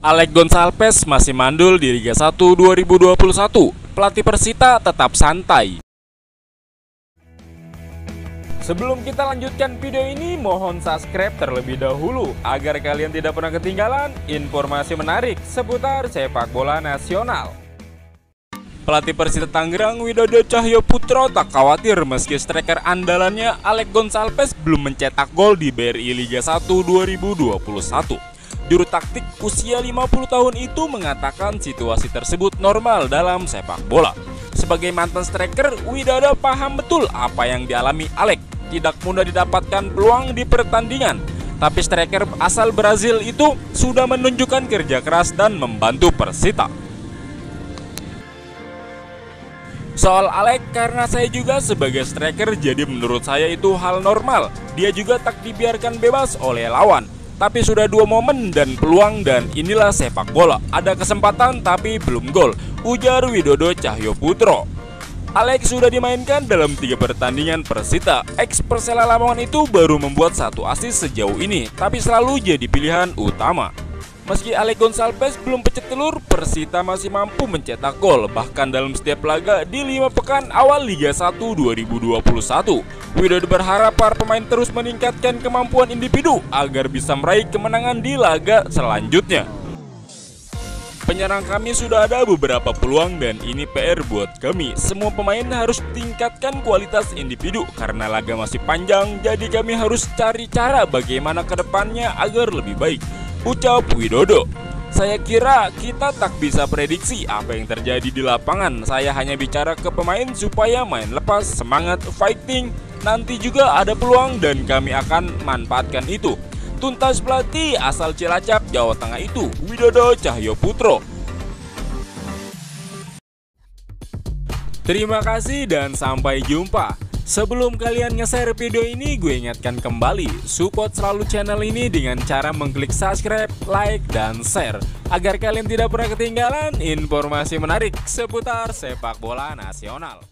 Alex Gonçalves masih mandul di Liga 1 2021, pelatih Persita tetap santai. Sebelum kita lanjutkan video ini, mohon subscribe terlebih dahulu agar kalian tidak pernah ketinggalan informasi menarik seputar sepak bola nasional. Pelatih Persita Tangerang Widodo Cahyo Putro tak khawatir meski striker andalannya Alex Gonçalves belum mencetak gol di BRI Liga 1 2021. Juru taktik usia 50 tahun itu mengatakan situasi tersebut normal dalam sepak bola. Sebagai mantan striker, Widodo paham betul apa yang dialami Alex. Tidak mudah didapatkan peluang di pertandingan, tapi striker asal Brasil itu sudah menunjukkan kerja keras dan membantu Persita. Soal Alex, karena saya juga sebagai striker, jadi menurut saya itu hal normal. Dia juga tak dibiarkan bebas oleh lawan. Tapi sudah dua momen dan peluang, dan inilah sepak bola. Ada kesempatan tapi belum gol, ujar Widodo Cahyo Putro. Alex sudah dimainkan dalam 3 pertandingan Persita. Ex Persela Lamongan itu baru membuat 1 assist sejauh ini, tapi selalu jadi pilihan utama. Meski Alex Gonçalves belum pecah telur, Persita masih mampu mencetak gol. Bahkan dalam setiap laga di 5 pekan awal Liga 1 2021, Widodo berharap para pemain terus meningkatkan kemampuan individu agar bisa meraih kemenangan di laga selanjutnya. Penyerang kami sudah ada beberapa peluang dan ini PR buat kami. Semua pemain harus tingkatkan kualitas individu karena laga masih panjang, jadi kami harus cari cara bagaimana ke depannya agar lebih baik, ucap Widodo. Saya kira kita tak bisa prediksi apa yang terjadi di lapangan. Saya hanya bicara ke pemain supaya main lepas, semangat, fighting. Nanti juga ada peluang dan kami akan manfaatkan itu, tuntas pelatih asal Cilacap, Jawa Tengah itu, Widodo Cahyo Putro. Terima kasih dan sampai jumpa. Sebelum kalian nge-share video ini, gue ingatkan kembali, support selalu channel ini dengan cara mengklik subscribe, like, dan share, agar kalian tidak pernah ketinggalan informasi menarik seputar sepak bola nasional.